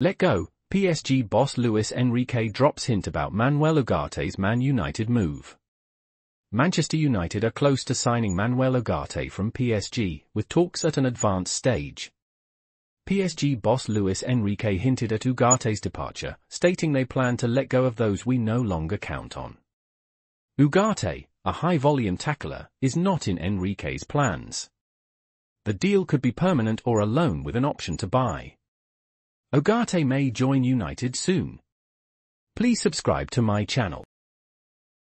Let go. PSG boss Luis Enrique drops hint about Manuel Ugarte's Man United move. Manchester United are close to signing Manuel Ugarte from PSG, with talks at an advanced stage. PSG boss Luis Enrique hinted at Ugarte's departure, stating they plan to let go of those we no longer count on. Ugarte, a high-volume tackler, is not in Enrique's plans. The deal could be permanent or a loan with an option to buy. Ugarte may join United soon. Please subscribe to my channel.